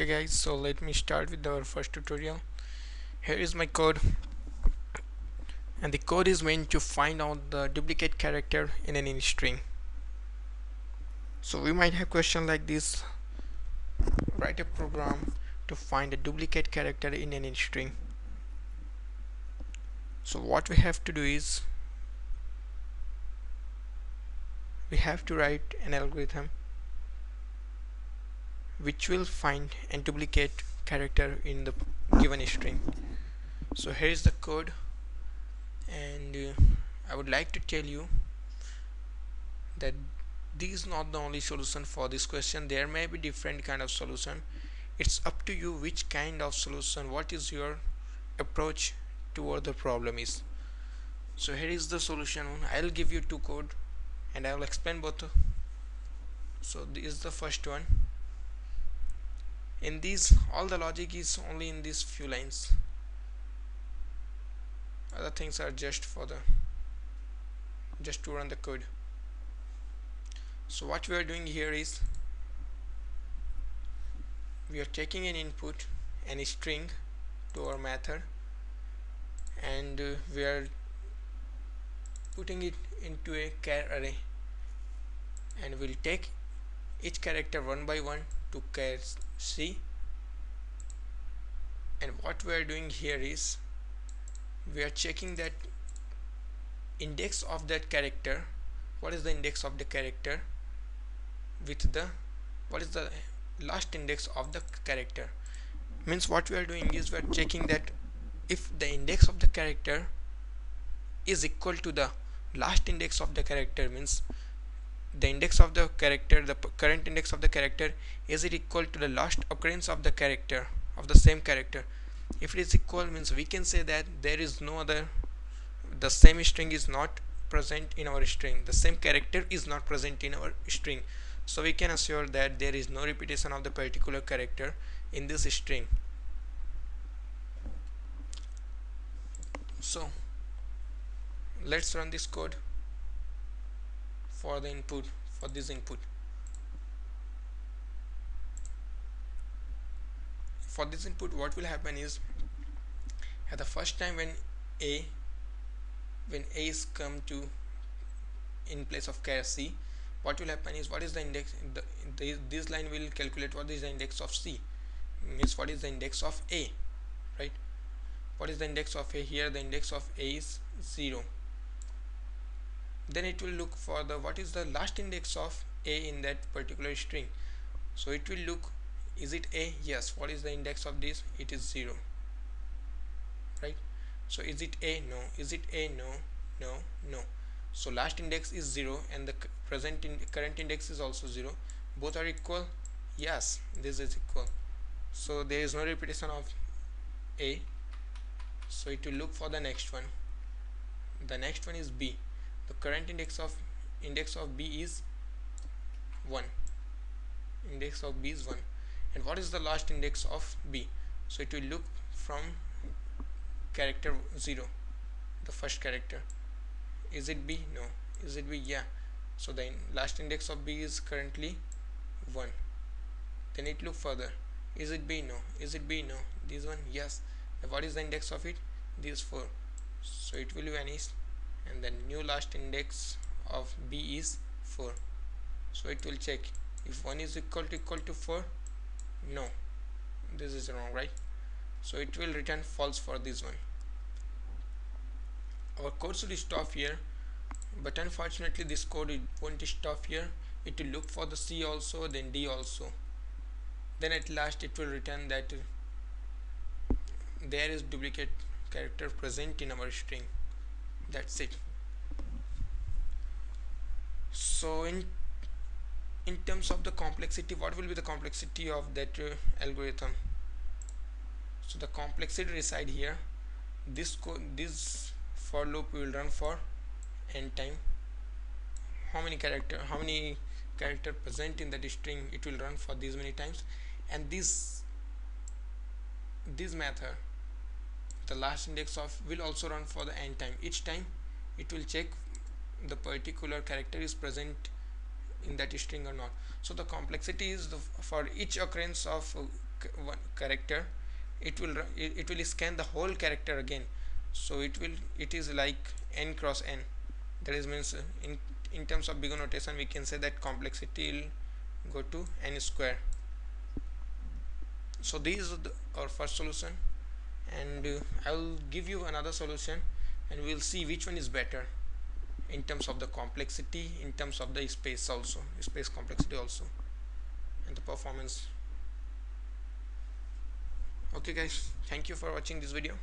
Okay guys, so let me start with our first tutorial. Here is my code, and the code is meant to find out the duplicate character in any string. So we might have question like this: write a program to find a duplicate character in any string. So what we have to do is we have to write an algorithm which will find and duplicate character in the given string. So here is the code, and I would like to tell you that this is not the only solution for this question. There may be different kind of solution. It's up to you which kind of solution, what is your approach toward the problem is. So here is the solution. I'll give you two code and I will explain both. So this is the first one. In this, all the logic is only in these few lines. Other things are just for the to run the code. So what we are doing here is we are taking an input, any string, to our method, and we are putting it into a char array, and we'll take each character one by one to char C. And what we are doing here is we are checking that index of that character. What is the index of the character with the what is the last index of the character? Means what we are doing is we are checking that if the index of the character is equal to the last index of the character, means the index of the character, the current index of the character, is it equal to the last occurrence of the character, of the same character. If it is equal, means we can say that there is no other, the same string is not present in our string, the same character is not present in our string. So we can assure that there is no repetition of the particular character in this string. So let's run this code for the input, for this input. For this input, what will happen is at the first time when a is come to in place of char C, what will happen is what is the index, this line will calculate what is the index of C, means what is the index of a, right? What is the index of a? Here the index of a is 0. Then it will look for the what is the last index of a in that particular string. So it will look, is it a? Yes. What is the index of this? It is 0, right? So is it a? No. Is it a? No, no, no. So last index is 0 and the current index is also 0. Both are equal. Yes, this is equal. So there is no repetition of a. So it will look for the next one. The next one is b. The current index of b is 1. Index of b is 1. And what is the last index of b? So it will look from character 0, the first character. Is it b? No. Is it b? Yeah. So the last index of b is currently 1. Then it look further. Is it b? No. Is it b? No. This one? Yes. And what is the index of it? This 4. So it will vanish, and the new last index of b is 4. So it will check if 1 is equal to 4. No, this is wrong, right? So it will return false for this one. Our code should stop here, but unfortunately this code, it won't stop here. It will look for the c also, then d also, then at last it will return that there is duplicate character present in our string. That's it. So in terms of the complexity, what will be the complexity of that algorithm? So the complexity reside here. This for loop will run for n time. How many character present in that string, it will run for these many times. And this method, the last index of, will also run for the n time. Each time it will check the particular character is present in that string or not. So the complexity is for each occurrence of one character, it will scan the whole character again. So it is like n cross n. That is means in terms of big O notation we can say that complexity will go to n square. So these are our first solution, and I will give you another solution and we will see which one is better in terms of the complexity, in terms of the space also, space complexity also, and the performance. Okay guys, thank you for watching this video.